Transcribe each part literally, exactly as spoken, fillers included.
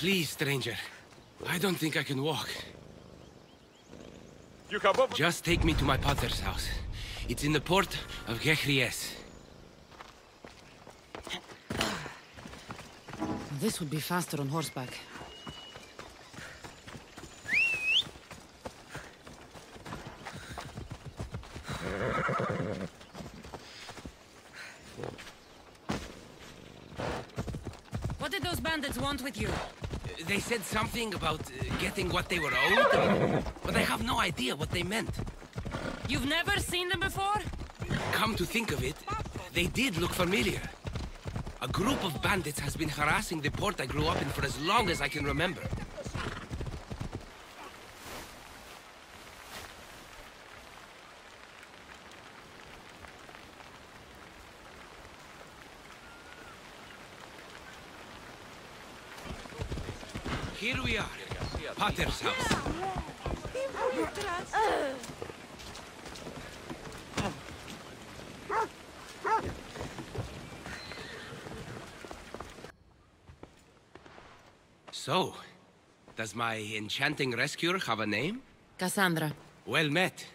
Please, stranger. I don't think I can walk. You can walk. Just take me to my father's house. It's in the port of Gechries. This would be faster on horseback. What did those bandits want with you? Uh, they said something about uh, getting what they were owed, and, but I have no idea what they meant. You've never seen them before? Come to think of it, they did look familiar. A group of bandits has been harassing the port I grew up in for as long as I can remember. Here we are, Pater's house. So, does my enchanting rescuer have a name? Cassandra. Well met.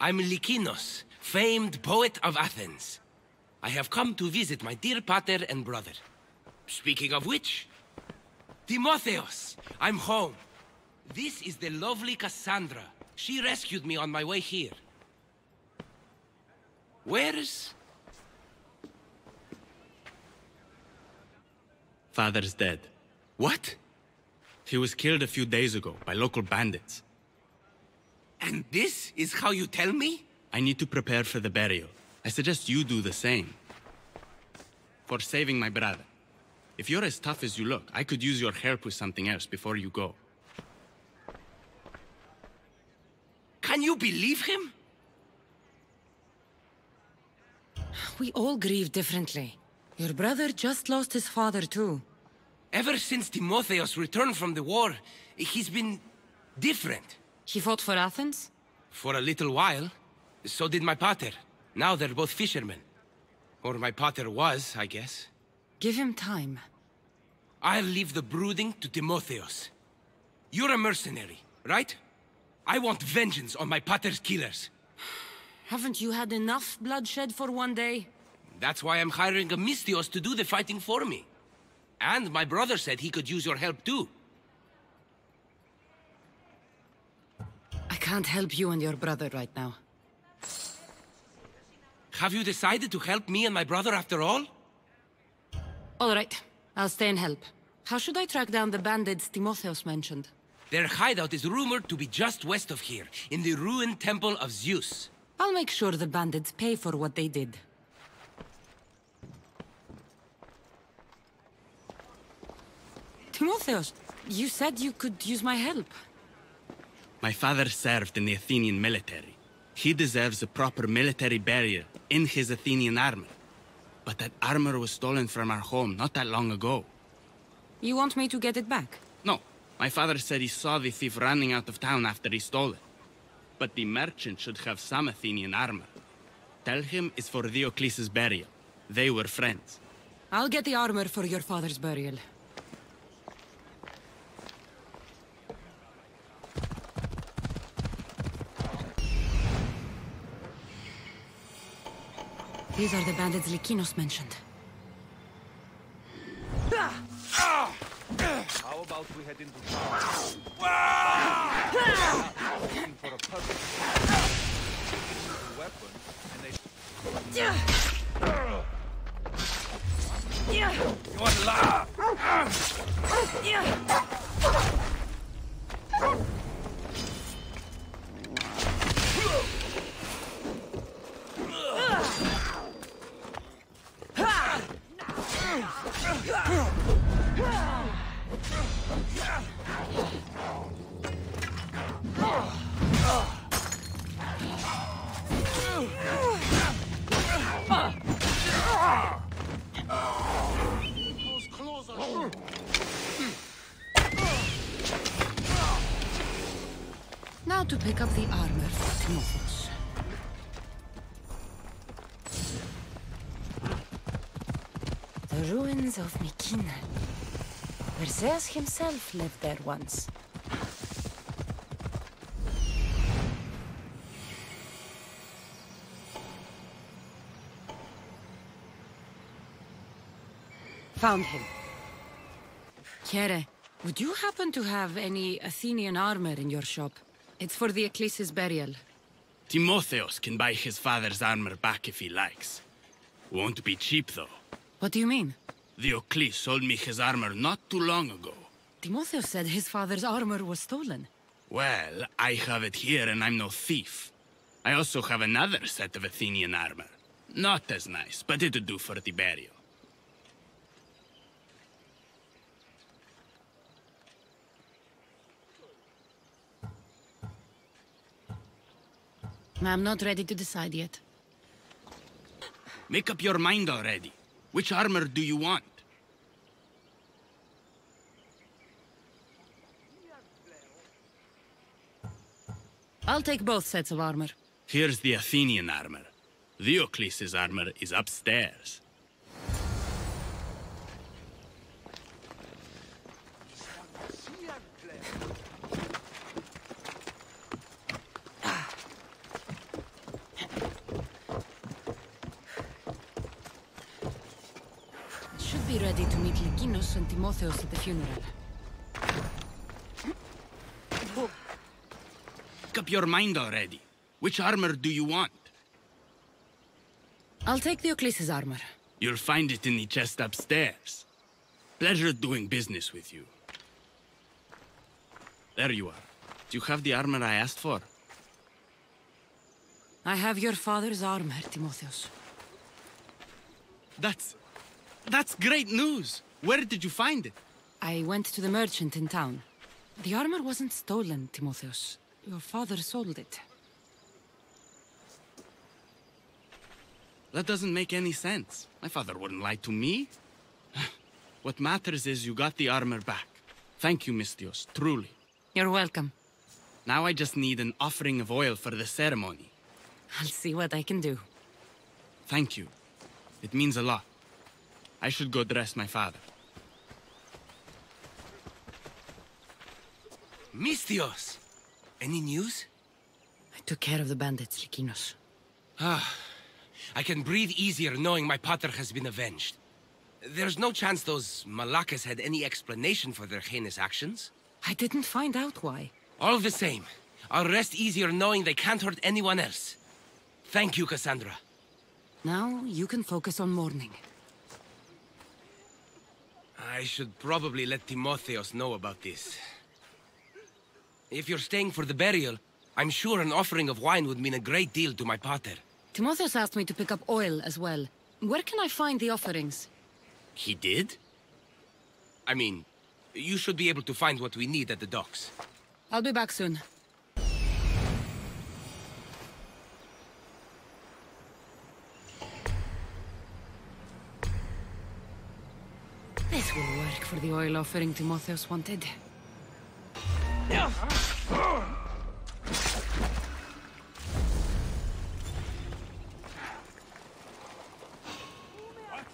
I'm Lykinos, famed poet of Athens. I have come to visit my dear pater and brother. Speaking of which, Timotheos, I'm home. This is the lovely Cassandra. She rescued me on my way here. Where's... Father's dead. What? He was killed a few days ago by local bandits. And this is how you tell me? I need to prepare for the burial. I suggest you do the same. For saving my brother. If you're as tough as you look, I could use your help with something else before you go. Can you believe him? We all grieve differently. Your brother just lost his father too. Ever since Timotheos returned from the war, he's been different. He fought for Athens? For a little while. So did my pater. Now they're both fishermen. Or my pater was, I guess. Give him time. I'll leave the brooding to Timotheos. You're a mercenary, right? I want vengeance on my pater's killers. Haven't you had enough bloodshed for one day? That's why I'm hiring a Mystios to do the fighting for me. And my brother said he could use your help too. I can't help you and your brother right now. Have you decided to help me and my brother after all? All right, I'll stay and help. How should I track down the bandits Timotheos mentioned? Their hideout is rumored to be just west of here, in the ruined temple of Zeus. I'll make sure the bandits pay for what they did. Timotheos, you said you could use my help. My father served in the Athenian military. He deserves a proper military burial in his Athenian armor. But that armor was stolen from our home not that long ago. You want me to get it back? No. My father said he saw the thief running out of town after he stole it. But the merchant should have some Athenian armor. Tell him it's for Diocles' burial. They were friends. I'll get the armor for your father's burial. These are the bandits Lykinos mentioned. How about we head into town? For a weapon, and they. You want love? Now to pick up the armor for Timotheos. The ruins of Mycenae. Perseus himself lived there once. Found him. Kere, would you happen to have any Athenian armor in your shop? It's for the Ecclesiastes' burial. Timotheos can buy his father's armor back if he likes. Won't be cheap, though. What do you mean? Diokles sold me his armor not too long ago. Timotheos said his father's armor was stolen. Well, I have it here and I'm no thief. I also have another set of Athenian armor. Not as nice, but it'll do for the burial. I'm not ready to decide yet. Make up your mind already. Which armor do you want? I'll take both sets of armor. Here's the Athenian armor. Theocles' armor is upstairs. Be ready to meet Lykinos and Timotheos at the funeral. Make up your mind already. Which armor do you want? I'll take Diokles' armor. You'll find it in the chest upstairs. Pleasure doing business with you. There you are. Do you have the armor I asked for? I have your father's armor, Timotheos. That's... That's great news! Where did you find it? I went to the merchant in town. The armor wasn't stolen, Timotheos. Your father sold it. That doesn't make any sense. My father wouldn't lie to me. What matters is you got the armor back. Thank you, Mystios, truly. You're welcome. Now I just need an offering of oil for the ceremony. I'll see what I can do. Thank you. It means a lot. I should go dress my father. Mystios! Any news? I took care of the bandits, Lykinos. Ah, I can breathe easier knowing my pater has been avenged. There's no chance those Malakas had any explanation for their heinous actions? I didn't find out why. All the same, I'll rest easier knowing they can't hurt anyone else. Thank you, Cassandra. Now you can focus on mourning. I should probably let Timotheos know about this. If you're staying for the burial, I'm sure an offering of wine would mean a great deal to my pater. Timotheos asked me to pick up oil as well. Where can I find the offerings? He did? I mean, you should be able to find what we need at the docks. I'll be back soon. This will work for the oil offering Timotheos wanted.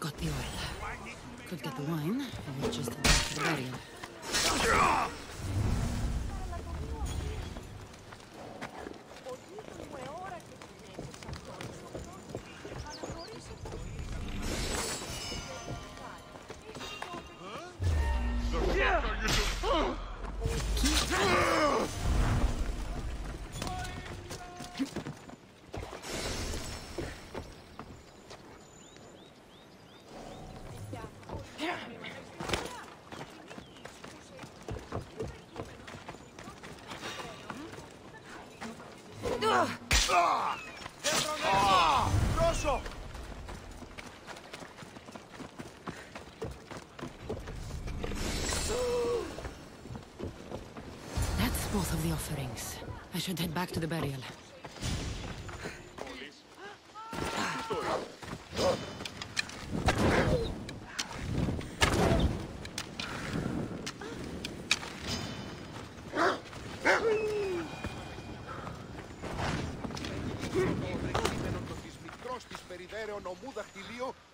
Got the oil. Could get the wine, and we're just about to the burial. That's both of the offerings. I should head back to the burial.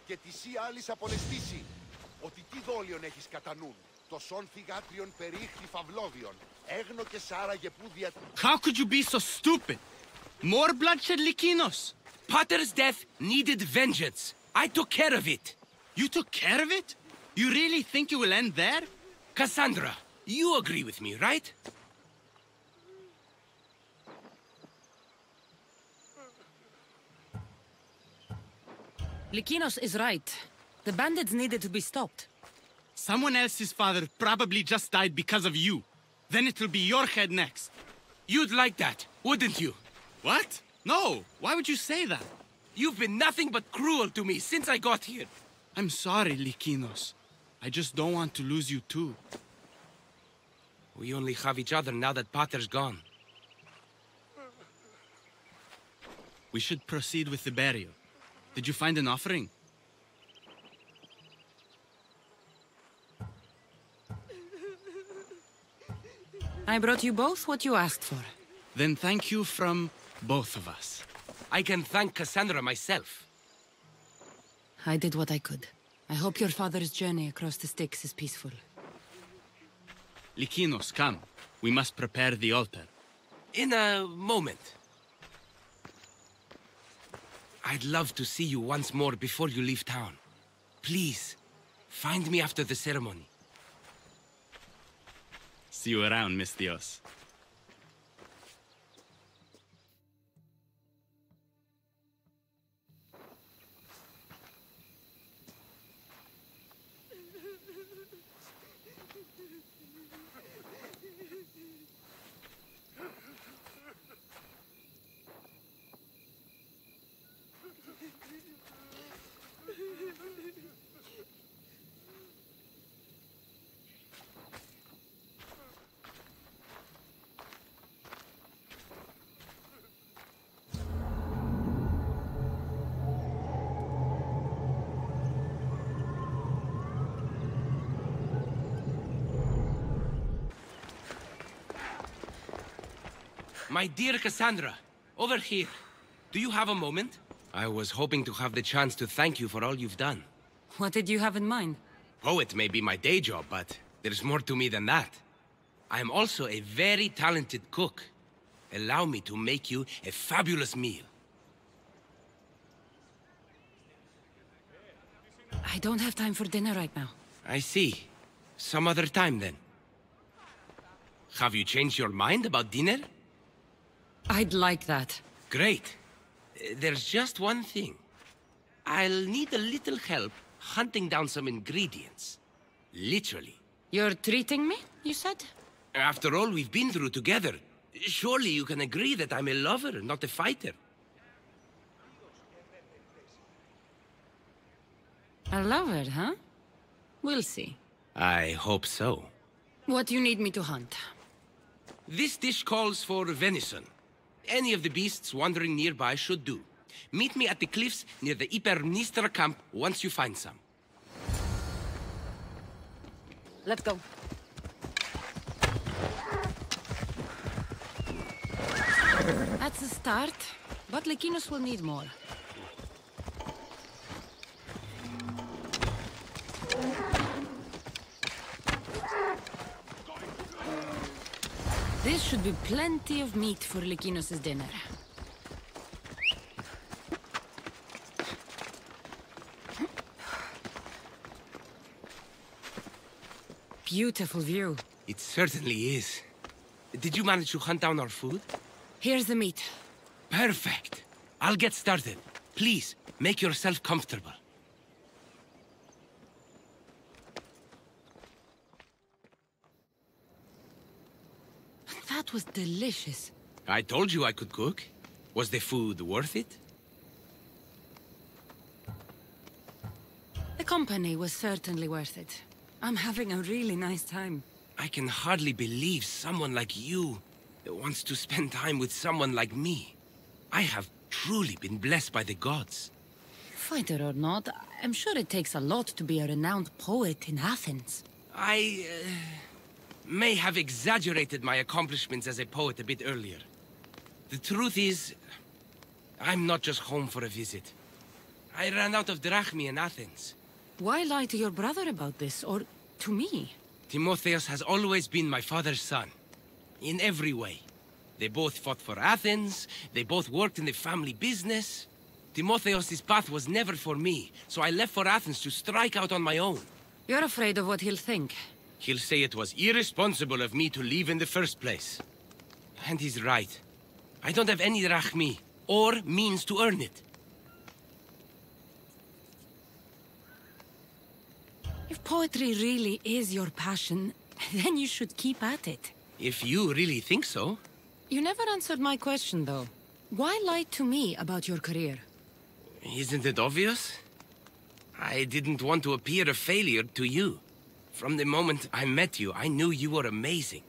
Και τη σύ άλλης απολεστήσει, ότι τι δόλιον έχεις κατά νου. Αυτοσών θυγάτριων περίχτη φαυλόδιων. Έγνο και σάραγε που δια... How could you be so stupid? More bloodshed, Lykinos. Potter's death needed vengeance. I took care of it. You took care of it? You really think you will end there? Cassandra, you agree with me, right? Lykinos is right. The bandits needed to be stopped. Someone else's father probably just died because of you. Then it'll be your head next. You'd like that, wouldn't you? What? No, why would you say that? You've been nothing but cruel to me since I got here. I'm sorry, Lykinos. I just don't want to lose you too. We only have each other now that Pater's gone. We should proceed with the burial. Did you find an offering? I brought you both what you asked for. Then thank you from both of us. I can thank Cassandra myself. I did what I could. I hope your father's journey across the Styx is peaceful. Lykinos, come. We must prepare the altar. In a moment. I'd love to see you once more before you leave town. Please, find me after the ceremony. See you around, Miss Theos. My dear Cassandra, over here. Do you have a moment? I was hoping to have the chance to thank you for all you've done. What did you have in mind? Oh, it may be my day job, but there's more to me than that. I'm also a very talented cook. Allow me to make you a fabulous meal. I don't have time for dinner right now. I see. Some other time then. Have you changed your mind about dinner? I'd like that. Great. There's just one thing. I'll need a little help hunting down some ingredients. Literally. You're treating me, you said? After all we've been through together, surely you can agree that I'm a lover, not a fighter. A lover, huh? We'll see. I hope so. What do you need me to hunt? This dish calls for venison. Any of the beasts wandering nearby should do. Meet me at the cliffs near the Ipernistra camp once you find some. Let's go. That's a start, but Lykinos will need more. This should be plenty of meat for Lykinos' dinner. Beautiful view. It certainly is. Did you manage to hunt down our food? Here's the meat. Perfect. I'll get started. Please, make yourself comfortable. That was delicious. I told you I could cook. Was the food worth it? The company was certainly worth it. I'm having a really nice time. I can hardly believe someone like you wants to spend time with someone like me. I have truly been blessed by the gods. Fighter or not, I'm sure it takes a lot to be a renowned poet in Athens. I... Uh... may have exaggerated my accomplishments as a poet a bit earlier. The truth is, I'm not just home for a visit. I ran out of drachmi in Athens. Why lie to your brother about this, or to me? Timotheos has always been my father's son, in every way. They both fought for Athens, they both worked in the family business. Timotheos' path was never for me, so I left for Athens to strike out on my own. You're afraid of what he'll think. He'll say it was irresponsible of me to leave in the first place. And he's right. I don't have any drachmi, or means to earn it. If poetry really is your passion, then you should keep at it. If you really think so. You never answered my question, though. Why lie to me about your career? Isn't it obvious? I didn't want to appear a failure to you. From the moment I met you, I knew you were amazing.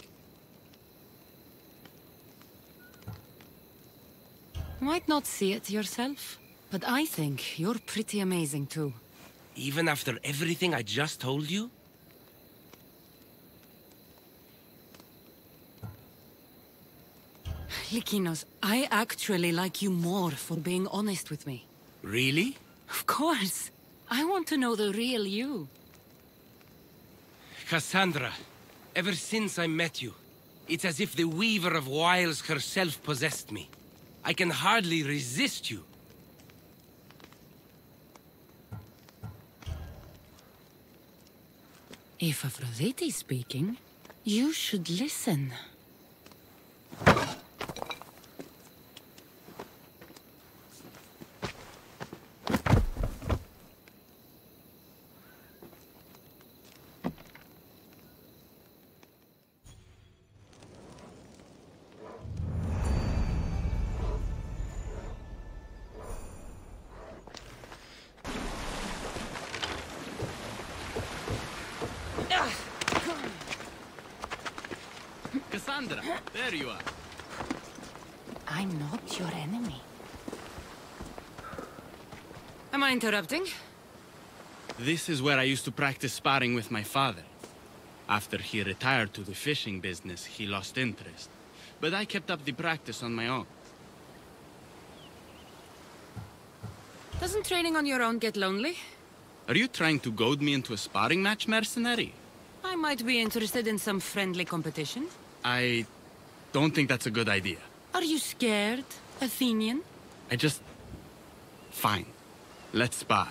Might not see it yourself, but I think you're pretty amazing too. Even after everything I just told you? Lykinos, I actually like you more for being honest with me. Really? Of course. I want to know the real you. Cassandra, ever since I met you, it's as if the Weaver of Wiles herself possessed me. I can hardly resist you. If Aphrodite is speaking, you should listen. Cassandra, there you are. I'm not your enemy. Am I interrupting? This is where I used to practice sparring with my father. After he retired to the fishing business, he lost interest. But I kept up the practice on my own. Doesn't training on your own get lonely? Are you trying to goad me into a sparring match, mercenary? I might be interested in some friendly competition. I don't think that's a good idea. Are you scared, Athenian? I just... Fine. Let's spar.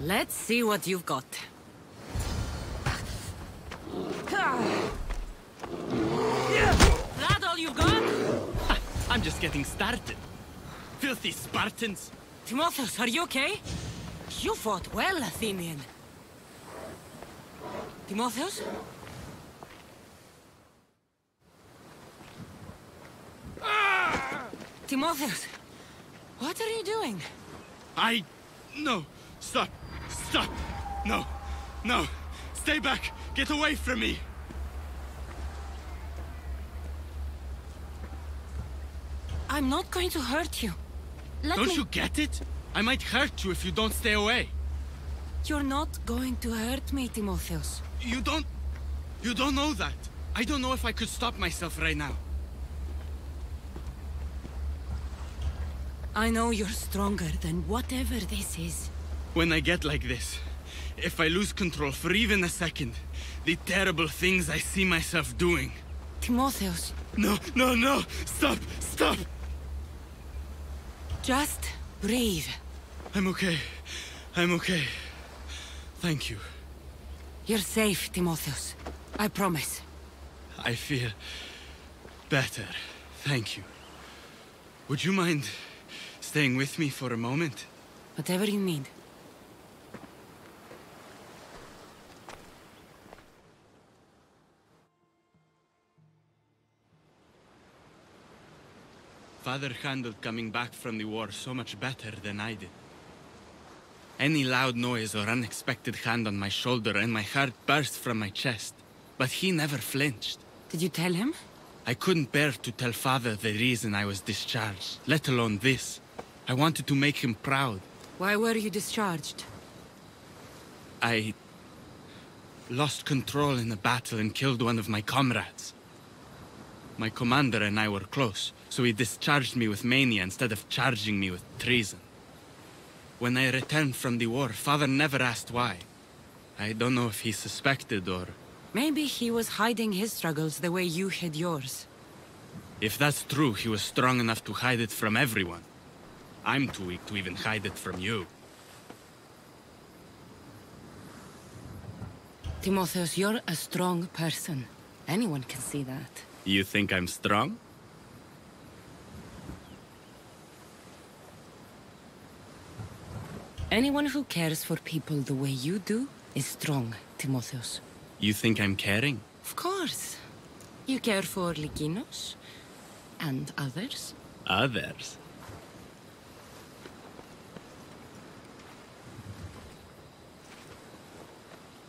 Let's see what you've got. That all you've got? Ha, I'm just getting started. Filthy Spartans. Timotheos, are you okay? You fought well, Athenian. Timotheos? Timotheos, what are you doing? I... No. Stop. Stop. No. No. Stay back. Get away from me. I'm not going to hurt you. Let don't me... you get it? I might hurt you if you don't stay away. You're not going to hurt me, Timotheos. You don't... You don't know that. I don't know if I could stop myself right now. I know you're stronger than whatever this is. When I get like this, if I lose control for even a second, the terrible things I see myself doing. Timotheos. No, no, no! Stop! Stop! Just breathe. I'm okay. I'm okay. Thank you. You're safe, Timotheos. I promise. I feel better. Thank you. Would you mind staying with me for a moment? Whatever you need. Father handled coming back from the war so much better than I did. Any loud noise or unexpected hand on my shoulder and my heart burst from my chest. But he never flinched. Did you tell him? I couldn't bear to tell Father the reason I was discharged, let alone this. I wanted to make him proud. Why were you discharged? I... lost control in a battle and killed one of my comrades. My commander and I were close, so he discharged me with mania instead of charging me with treason. When I returned from the war, Father never asked why. I don't know if he suspected or... Maybe he was hiding his struggles the way you hid yours. If that's true, he was strong enough to hide it from everyone. I'm too weak to even hide it from you. Timotheos, you're a strong person. Anyone can see that. You think I'm strong? Anyone who cares for people the way you do is strong, Timotheos. You think I'm caring? Of course. You care for Lykinos and others. Others?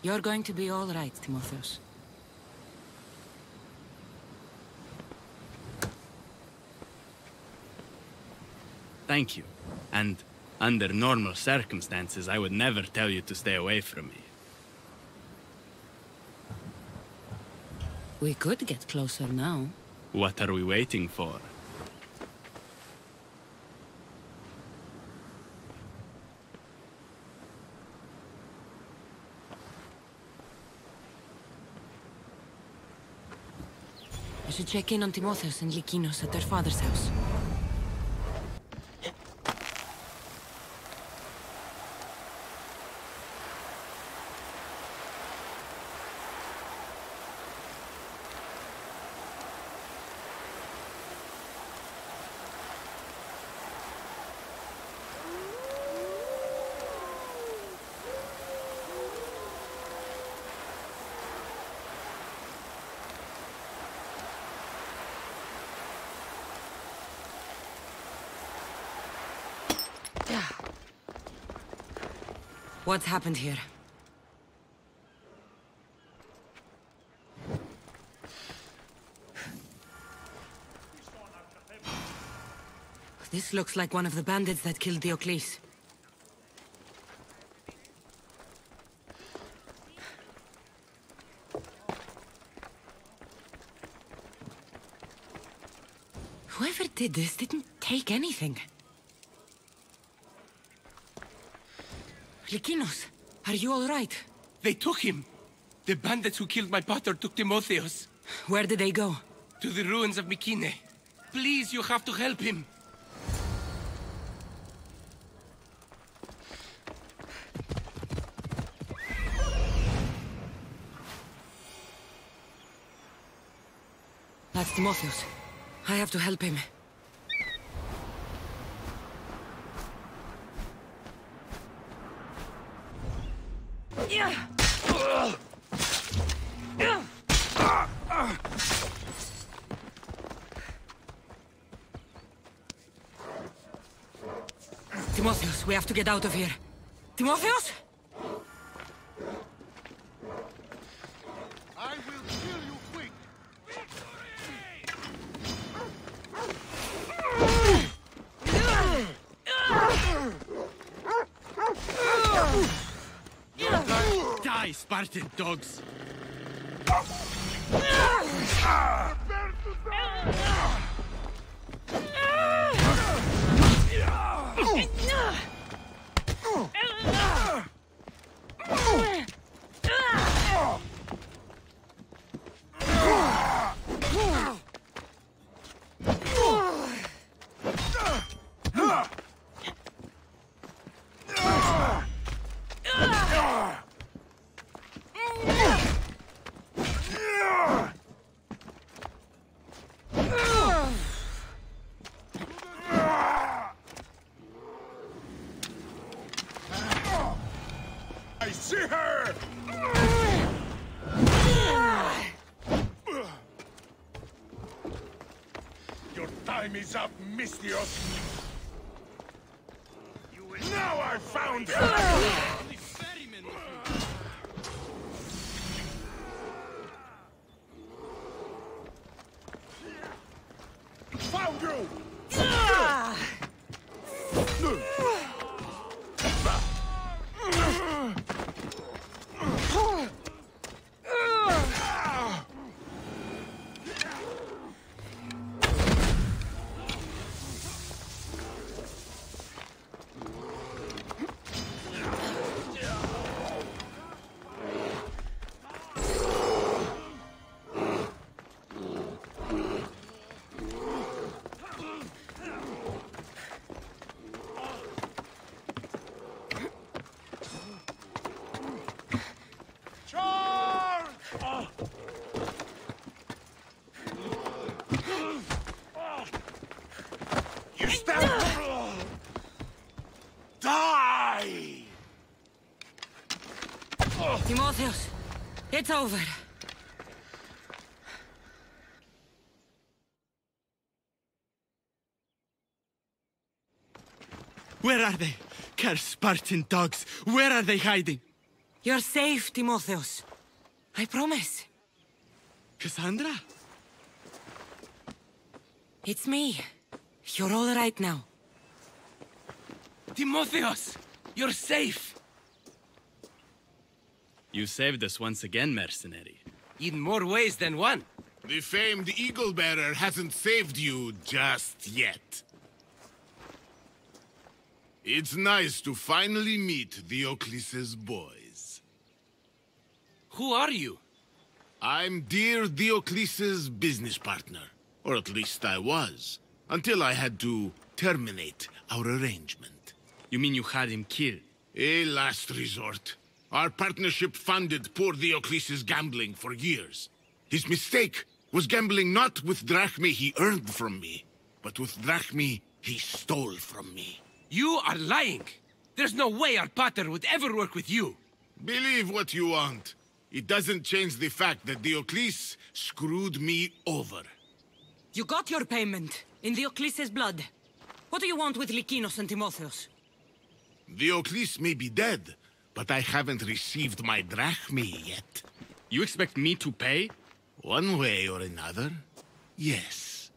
You're going to be all right, Timotheos. Thank you. And under normal circumstances, I would never tell you to stay away from me. We could get closer now. What are we waiting for? I should check in on Timotheos and Lykinos at their father's house. What's happened here? This looks like one of the bandits that killed Diokles. Whoever did this didn't take anything. Lykinos, are you all right? They took him! The bandits who killed my partner took Timotheos. Where did they go? To the ruins of Mycenae. Please, you have to help him! That's Timotheos. I have to help him. Timotheos, we have to get out of here. Timotheos? I will kill you quick. Victory! Die, Spartan dogs! Prepare to die! Is up, Mycenae. Now I found her. Found you. Timotheos, it's over. Where are they? Cursed Spartan dogs, where are they hiding? You're safe, Timotheos. I promise. Cassandra? It's me. You're all right now. Timotheos! You're safe! You saved us once again, mercenary. In more ways than one. The famed Eagle Bearer hasn't saved you just yet. It's nice to finally meet Diocles' boys. Who are you? I'm dear Diocles' business partner. Or at least I was. Until I had to terminate our arrangement. You mean you had him killed? A last resort. Our partnership funded poor Diocles' gambling for years. His mistake was gambling not with drachmae he earned from me, but with drachmae he stole from me. You are lying! There's no way our pater would ever work with you! Believe what you want. It doesn't change the fact that Diocles screwed me over. You got your payment, in Diocles' blood. What do you want with Lykinos and Timotheos? Diocles may be dead, but I haven't received my drachmae yet. You expect me to pay? One way or another, yes.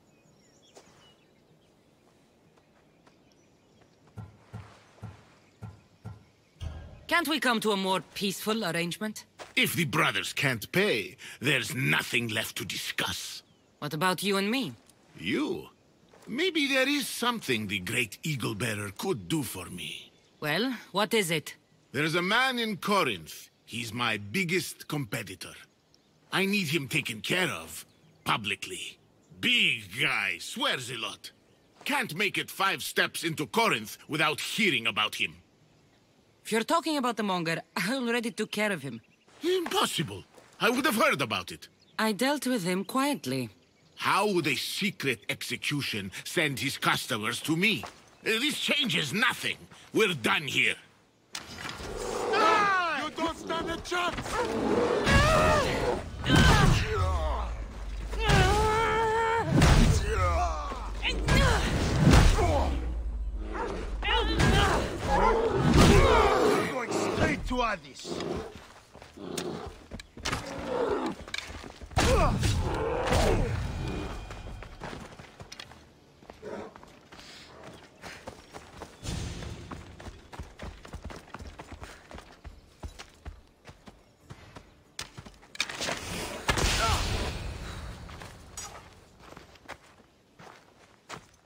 Can't we come to a more peaceful arrangement? If the brothers can't pay, there's nothing left to discuss. What about you and me? You? Maybe there is something the great Eagle Bearer could do for me. Well, what is it? There's a man in Corinth. He's my biggest competitor. I need him taken care of, publicly. Big guy, swears a lot. Can't make it five steps into Corinth without hearing about him. If you're talking about the monger, I already took care of him. Impossible. I would have heard about it. I dealt with him quietly. How would a secret execution send his customers to me? This changes nothing. We're done here. No! You don't stand a chance! We're going straight to Athens.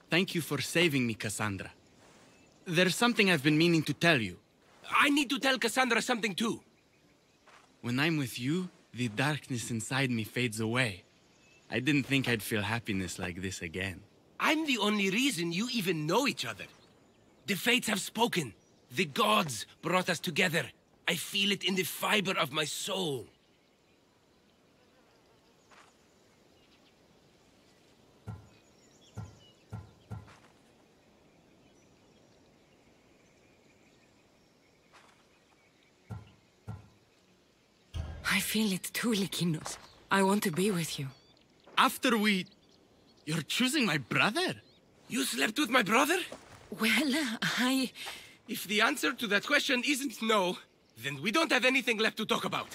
Thank you for saving me, Cassandra. There's something I've been meaning to tell you. I need to tell Cassandra something too. When I'm with you, the darkness inside me fades away. I didn't think I'd feel happiness like this again. I'm the only reason you even know each other. The fates have spoken. The gods brought us together. I feel it in the fiber of my soul. I feel it too, Lykinos. I want to be with you. After we... You're choosing my brother? You slept with my brother? Well, I... If the answer to that question isn't no, then we don't have anything left to talk about.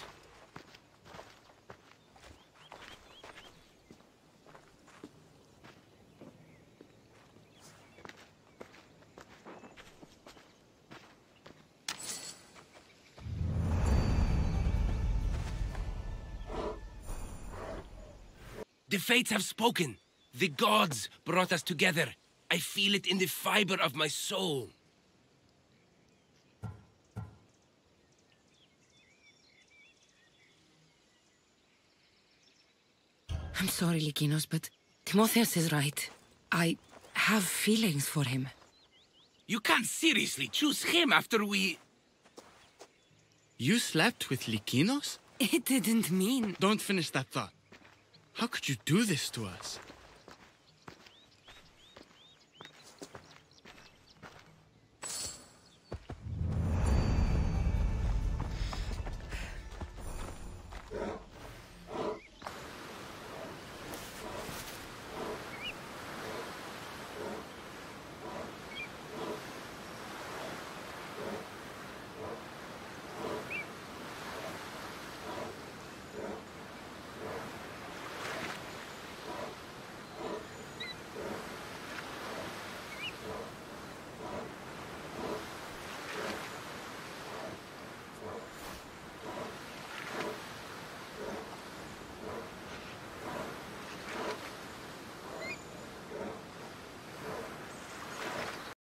The fates have spoken. The gods brought us together. I feel it in the fiber of my soul. I'm sorry, Lykinos, but Timotheos is right. I have feelings for him. You can't seriously choose him after we... You slept with Lykinos? It didn't mean... Don't finish that thought. How could you do this to us?